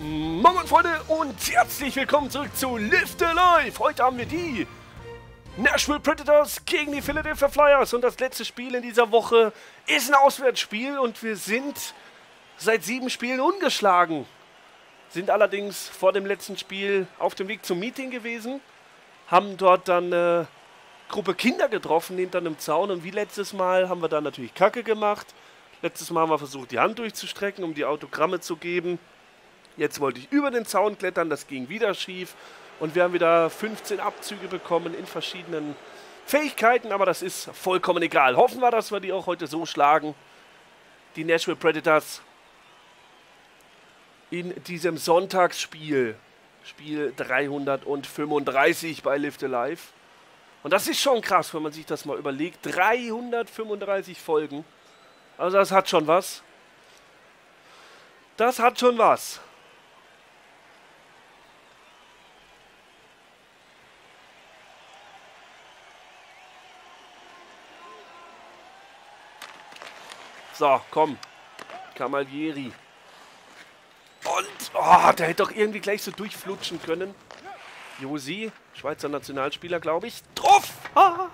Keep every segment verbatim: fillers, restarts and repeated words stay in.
Moin Freunde und herzlich willkommen zurück zu Lift Alive! Heute haben wir die Nashville Predators gegen die Philadelphia Flyers und das letzte Spiel in dieser Woche ist ein Auswärtsspiel und wir sind seit sieben Spielen ungeschlagen. Sind allerdings vor dem letzten Spiel auf dem Weg zum Meeting gewesen, haben dort dann eine Gruppe Kinder getroffen hinter einem Zaun und wie letztes Mal haben wir da natürlich Kacke gemacht. Letztes Mal haben wir versucht, die Hand durchzustrecken, um die Autogramme zu geben. Jetzt wollte ich über den Zaun klettern, das ging wieder schief. Und wir haben wieder fünfzehn Abzüge bekommen in verschiedenen Fähigkeiten, aber das ist vollkommen egal. Hoffen wir, dass wir die auch heute so schlagen, die Nashville Predators, in diesem Sonntagsspiel. Spiel dreihundertfünfunddreißig bei Lift Alive. Und das ist schon krass, wenn man sich das mal überlegt. dreihundertfünfunddreißig Folgen. Also das hat schon was. Das hat schon was. So, komm. Camalieri. Und, oh, der hätte doch irgendwie gleich so durchflutschen können. Josi, Schweizer Nationalspieler, glaube ich. Drauf! Ah.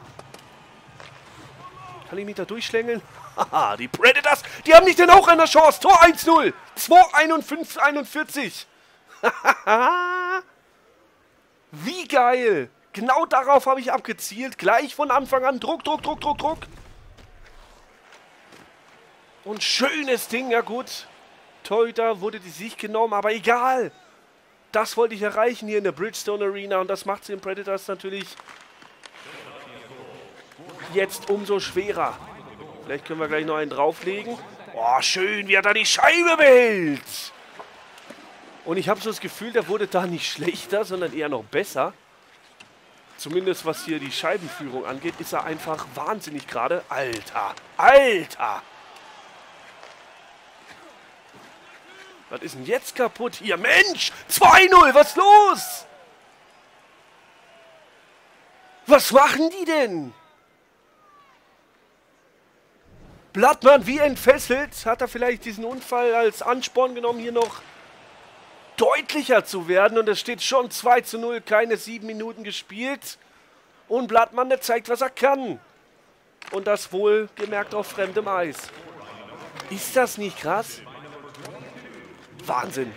Kann ich mich da durchschlängeln? Haha, die Predators, die haben nicht den Hauch einer Chance. Tor eins null. zwei einundvierzig. Hahaha. Wie geil. Genau darauf habe ich abgezielt. Gleich von Anfang an. Druck, Druck, Druck, Druck, Druck. Und schönes Ding. Ja gut. Torhüter wurde die Sicht genommen. Aber egal. Das wollte ich erreichen hier in der Bridgestone Arena. Und das macht es den Predators natürlich jetzt umso schwerer. Vielleicht können wir gleich noch einen drauflegen. Oh, schön, wie er da die Scheibe behält. Und ich habe so das Gefühl, der wurde da nicht schlechter, sondern eher noch besser. Zumindest was hier die Scheibenführung angeht, ist er einfach wahnsinnig gerade. Alter, Alter. Was ist denn jetzt kaputt hier? Mensch, zwei null, was ist los? Was machen die denn? Blattmann wie entfesselt. Hat er vielleicht diesen Unfall als Ansporn genommen, hier noch deutlicher zu werden. Und es steht schon zwei zu null, keine sieben Minuten gespielt. Und Blattmann, der zeigt, was er kann. Und das wohlgemerkt auf fremdem Eis. Ist das nicht krass? Wahnsinn.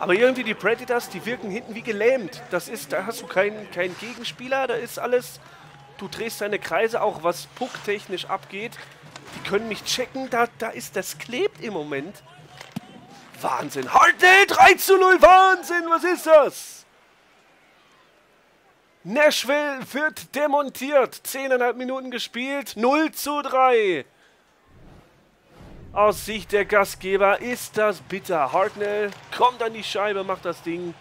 Aber irgendwie die Predators, die wirken hinten wie gelähmt. Das ist, da hast du keinen, keinen Gegenspieler, da ist alles... Du drehst deine Kreise, auch was pucktechnisch abgeht. Die können mich checken. Da, da ist das klebt im Moment. Wahnsinn. Halt, nee, drei zu null. Wahnsinn, was ist das? Nashville wird demontiert. zehn Komma fünf Minuten gespielt. null zu drei. Aus Sicht der Gastgeber ist das bitter. Hartnell kommt an die Scheibe, macht das Ding.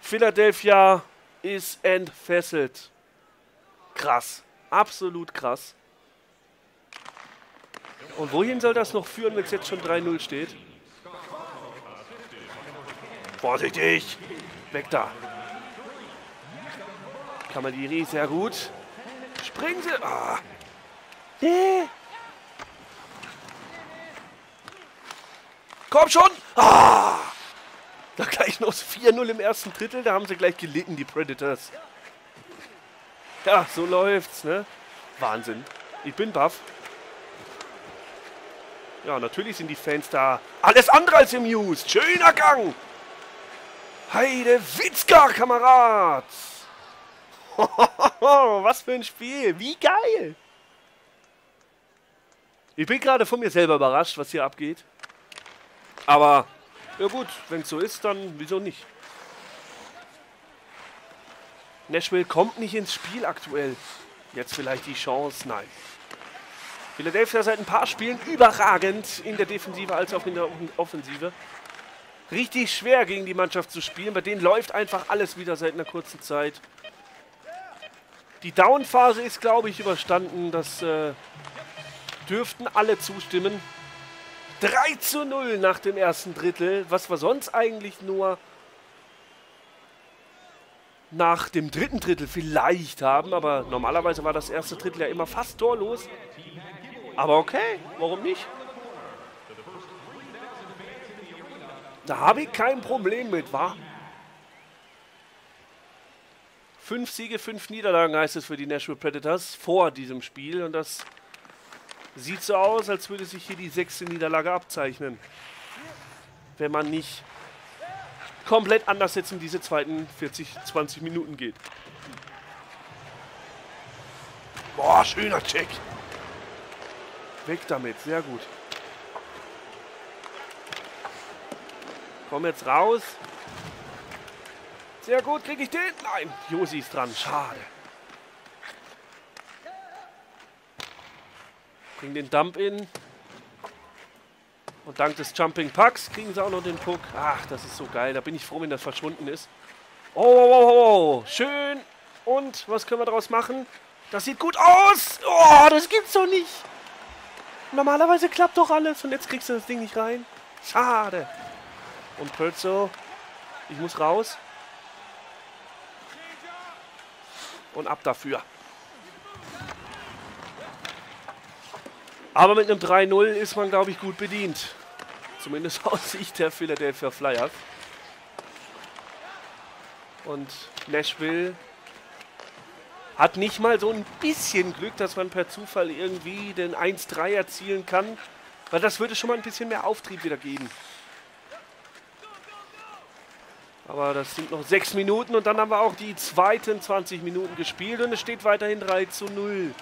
Philadelphia ist entfesselt. Krass. Absolut krass. Und wohin soll das noch führen, wenn es jetzt schon drei null steht? Vorsichtig! Weg da! Camalieri, sehr gut. Springen sie! Ah. Nee. Komm schon! Ah. Da gleich noch vier null im ersten Drittel. Da haben sie gleich gelitten, die Predators. Ja, so läuft's, ne? Wahnsinn. Ich bin baff. Ja, natürlich sind die Fans da. Alles andere als im News. Schöner Gang. Heidewitzka, Kamerad. Was für ein Spiel. Wie geil. Ich bin gerade von mir selber überrascht, was hier abgeht. Aber, ja gut, wenn es so ist, dann wieso nicht? Nashville kommt nicht ins Spiel aktuell. Jetzt vielleicht die Chance? Nein. Philadelphia seit ein paar Spielen überragend in der Defensive als auch in der Offensive. Richtig schwer gegen die Mannschaft zu spielen. Bei denen läuft einfach alles wieder seit einer kurzen Zeit. Die Down-Phase ist, glaube ich, überstanden. Das äh, dürften alle zustimmen. drei zu null nach dem ersten Drittel. Was war sonst eigentlich nur... nach dem dritten Drittel vielleicht haben, aber normalerweise war das erste Drittel ja immer fast torlos. Aber okay, warum nicht? Da habe ich kein Problem mit, wa? Fünf Siege, fünf Niederlagen heißt es für die Nashville Predators vor diesem Spiel. Und das sieht so aus, als würde sich hier die sechste Niederlage abzeichnen. Wenn man nicht komplett anders jetzt in diese zweiten vierzig, zwanzig Minuten geht. Boah, schöner Check. Weg damit, sehr gut. Komm jetzt raus. Sehr gut, kriege ich den? Nein, Josi ist dran, schade. Bring den Dump in. Und dank des Jumping Pucks kriegen sie auch noch den Puck. Ach, das ist so geil. Da bin ich froh, wenn das verschwunden ist. Oh, oh, oh, oh. Schön. Und was können wir daraus machen? Das sieht gut aus. Oh, das gibt's doch nicht. Normalerweise klappt doch alles. Und jetzt kriegst du das Ding nicht rein. Schade. Und Perzo. Ich muss raus. Und ab dafür. Aber mit einem drei null ist man, glaube ich, gut bedient. Zumindest aus Sicht der Philadelphia Flyers. Und Nashville hat nicht mal so ein bisschen Glück, dass man per Zufall irgendwie den eins drei erzielen kann. Weil das würde schon mal ein bisschen mehr Auftrieb wieder geben. Aber das sind noch sechs Minuten und dann haben wir auch die zweiten zwanzig Minuten gespielt. Und es steht weiterhin drei zu null.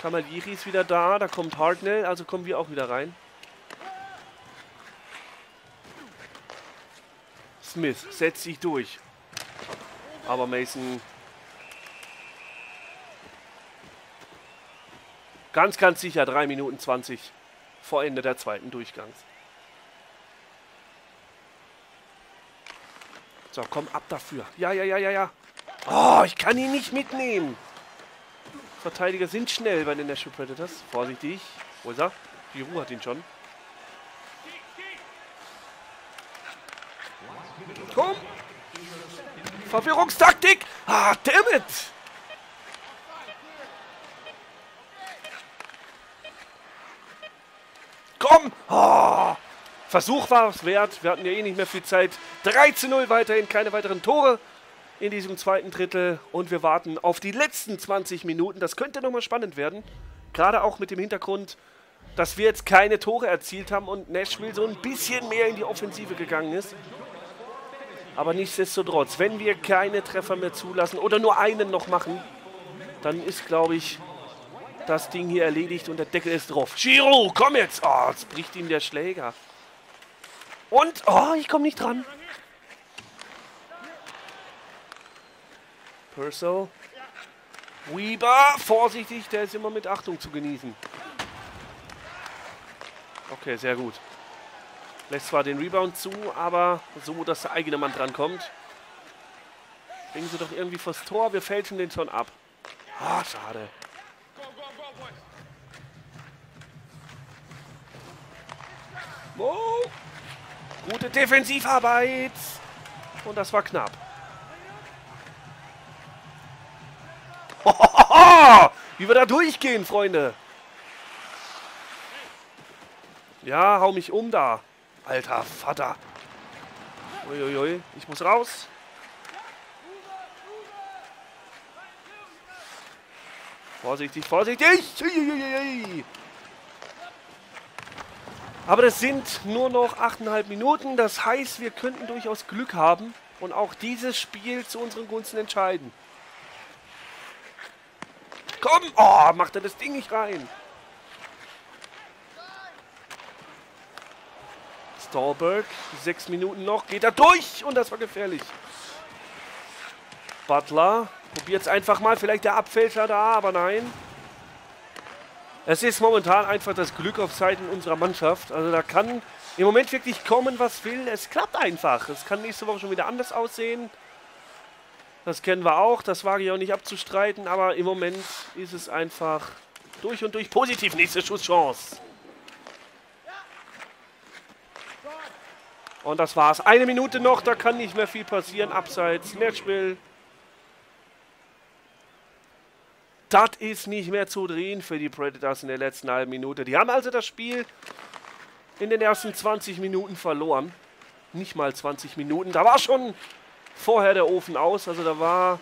Camalieri ist wieder da, da kommt Hartnell, also kommen wir auch wieder rein. Smith setzt sich durch. Aber Mason ganz, ganz sicher drei Minuten zwanzig vor Ende der zweiten Durchgangs. So, komm, ab dafür. Ja, ja, ja, ja, ja. Oh, ich kann ihn nicht mitnehmen. Verteidiger sind schnell bei den Nashville Predators. Vorsichtig. Wo ist er? Giroux hat ihn schon. Komm! Verwirrungstaktik! Ah, dammit! Komm! Oh. Versuch war es wert. Wir hatten ja eh nicht mehr viel Zeit. drei zu null weiterhin. Keine weiteren Tore in diesem zweiten Drittel und wir warten auf die letzten zwanzig Minuten. Das könnte nochmal spannend werden. Gerade auch mit dem Hintergrund, dass wir jetzt keine Tore erzielt haben und Nashville so ein bisschen mehr in die Offensive gegangen ist. Aber nichtsdestotrotz, wenn wir keine Treffer mehr zulassen oder nur einen noch machen, dann ist, glaube ich, das Ding hier erledigt und der Deckel ist drauf. Giroux, komm jetzt! Oh, jetzt bricht ihm der Schläger. Und, oh, ich komme nicht dran. Perso. Weber. Vorsichtig, der ist immer mit Achtung zu genießen. Okay, sehr gut. Lässt zwar den Rebound zu, aber so, dass der eigene Mann drankommt. Bringen sie doch irgendwie vors Tor. Wir fälschen den schon ab. Ah, schade. Wow. Gute Defensivarbeit. Und das war knapp. Wie wir da durchgehen, Freunde. Ja, hau mich um da. Alter Vater. Uiuiui, ich muss raus. Vorsichtig, vorsichtig. Uiuiui. Aber das sind nur noch achteinhalb Minuten. Das heißt, wir könnten durchaus Glück haben und auch dieses Spiel zu unseren Gunsten entscheiden. Komm! Oh, macht er das Ding nicht rein. Stolberg, sechs Minuten noch, geht er durch und das war gefährlich. Butler, probiert's einfach mal, vielleicht der Abfälscher da, aber nein. Es ist momentan einfach das Glück auf Seiten unserer Mannschaft. Also da kann im Moment wirklich kommen, was will. Es klappt einfach. Es kann nächste Woche schon wieder anders aussehen. Das kennen wir auch, das wage ich auch nicht abzustreiten, aber im Moment ist es einfach durch und durch positiv. Nächste Schusschance. Und das war's. Eine Minute noch, da kann nicht mehr viel passieren. Abseits, Nashville. Das ist nicht mehr zu drehen für die Predators in der letzten halben Minute. Die haben also das Spiel in den ersten zwanzig Minuten verloren. Nicht mal zwanzig Minuten. Da war schon vorher der Ofen aus. Also da war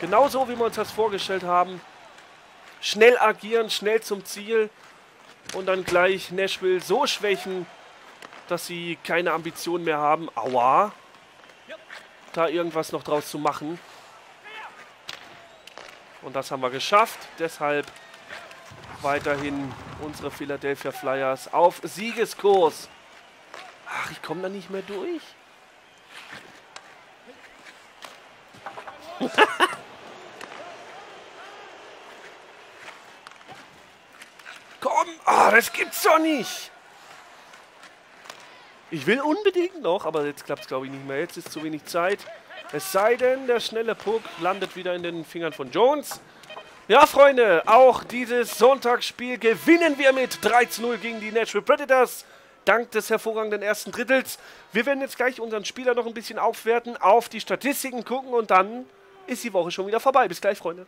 genauso, wie wir uns das vorgestellt haben. Schnell agieren, schnell zum Ziel. Und dann gleich Nashville so schwächen, dass sie keine Ambitionen mehr haben. Aua. Da irgendwas noch draus zu machen. Und das haben wir geschafft. Deshalb weiterhin unsere Philadelphia Flyers auf Siegeskurs. Ach, ich komme da nicht mehr durch. Komm! Ah, das gibt's doch nicht! Ich will unbedingt noch, aber jetzt klappt es, glaube ich, nicht mehr. Jetzt ist zu wenig Zeit. Es sei denn, der schnelle Puck landet wieder in den Fingern von Jones. Ja, Freunde, auch dieses Sonntagsspiel gewinnen wir mit drei zu null gegen die Nashville Predators. Dank des hervorragenden ersten Drittels. Wir werden jetzt gleich unseren Spieler noch ein bisschen aufwerten, auf die Statistiken gucken und dann ist die Woche schon wieder vorbei. Bis gleich, Freunde.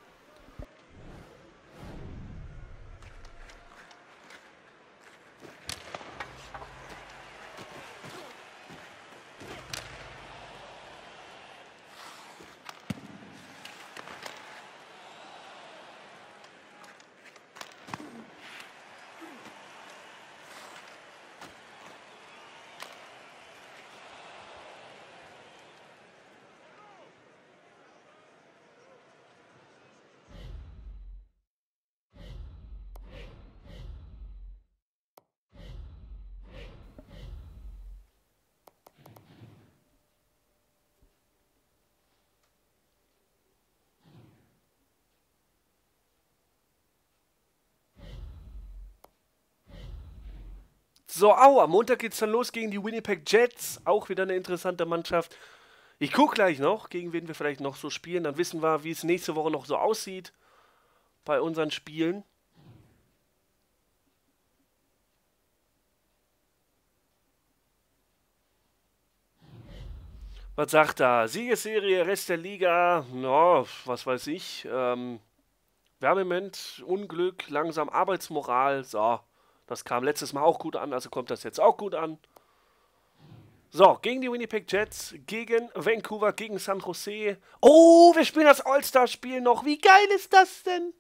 So, au, am Montag geht's dann los gegen die Winnipeg Jets. Auch wieder eine interessante Mannschaft. Ich gucke gleich noch, gegen wen wir vielleicht noch so spielen. Dann wissen wir, wie es nächste Woche noch so aussieht bei unseren Spielen. Was sagt er? Siegesserie, Rest der Liga. No, was weiß ich. Ähm, wir haben im Moment Unglück, langsam Arbeitsmoral. So. Das kam letztes Mal auch gut an, also kommt das jetzt auch gut an. So, gegen die Winnipeg Jets, gegen Vancouver, gegen San Jose. Oh, wir spielen das All-Star-Spiel noch. Wie geil ist das denn?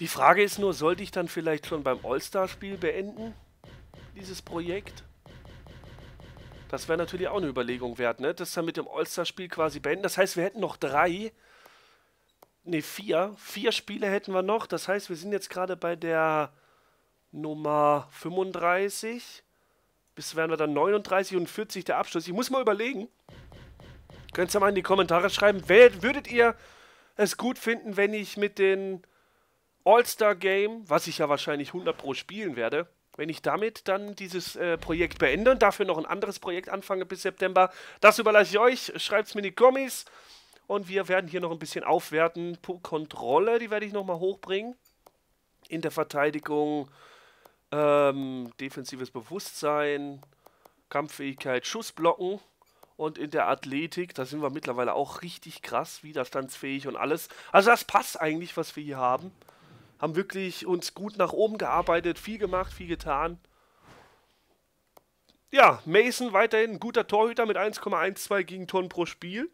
Die Frage ist nur, sollte ich dann vielleicht schon beim All-Star-Spiel beenden, dieses Projekt? Das wäre natürlich auch eine Überlegung wert, ne? Das dann mit dem All-Star-Spiel quasi beenden. Das heißt, wir hätten noch drei... Ne, vier. Vier Spiele hätten wir noch. Das heißt, wir sind jetzt gerade bei der Nummer fünfunddreißig. Bis wären wir dann neununddreißig und vierzig der Abschluss. Ich muss mal überlegen. Könnt ihr mal in die Kommentare schreiben. Wer, würdet ihr es gut finden, wenn ich mit den All-Star-Game, was ich ja wahrscheinlich hundert Pro spielen werde, wenn ich damit dann dieses äh, Projekt beende und dafür noch ein anderes Projekt anfange bis September? Das überlasse ich euch. Schreibt es mir in die Kommis. Und wir werden hier noch ein bisschen aufwerten. Puck-Kontrolle, die werde ich nochmal hochbringen. In der Verteidigung, ähm, defensives Bewusstsein, Kampffähigkeit, Schussblocken. Und in der Athletik, da sind wir mittlerweile auch richtig krass, widerstandsfähig und alles. Also das passt eigentlich, was wir hier haben. Haben wirklich uns gut nach oben gearbeitet, viel gemacht, viel getan. Ja, Mason weiterhin ein guter Torhüter mit eins Komma zwölf Gegentoren pro Spiel.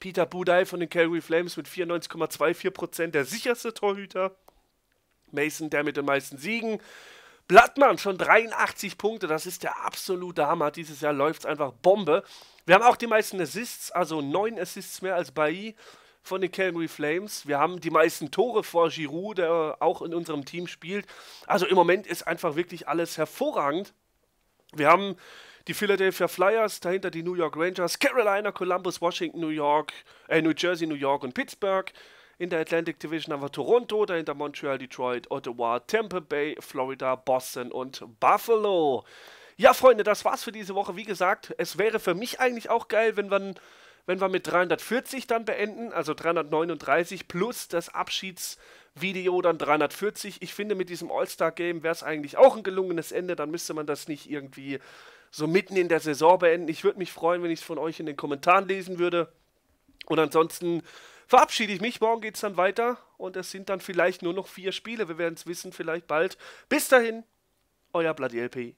Peter Budaj von den Calgary Flames mit vierundneunzig Komma vierundzwanzig Prozent, der sicherste Torhüter. Mason, der mit den meisten Siegen. Blattmann, schon dreiundachtzig Punkte, das ist der absolute Hammer. Dieses Jahr läuft es einfach Bombe. Wir haben auch die meisten Assists, also neun Assists mehr als Bailly von den Calgary Flames. Wir haben die meisten Tore vor Giroud, der auch in unserem Team spielt. Also im Moment ist einfach wirklich alles hervorragend. Wir haben... die Philadelphia Flyers, dahinter die New York Rangers, Carolina, Columbus, Washington, New York, äh, New Jersey, New York und Pittsburgh. In der Atlantic Division haben wir Toronto, dahinter Montreal, Detroit, Ottawa, Tampa Bay, Florida, Boston und Buffalo. Ja, Freunde, das war's für diese Woche. Wie gesagt, es wäre für mich eigentlich auch geil, wenn wir, wenn wir mit dreihundertvierzig dann beenden, also dreihundertneununddreißig plus das Abschiedsvideo dann dreihundertvierzig. Ich finde, mit diesem All-Star-Game wäre es eigentlich auch ein gelungenes Ende, dann müsste man das nicht irgendwie... so mitten in der Saison beenden. Ich würde mich freuen, wenn ich es von euch in den Kommentaren lesen würde. Und ansonsten verabschiede ich mich. Morgen geht es dann weiter und es sind dann vielleicht nur noch vier Spiele. Wir werden es wissen, vielleicht bald. Bis dahin, euer Bloody L P.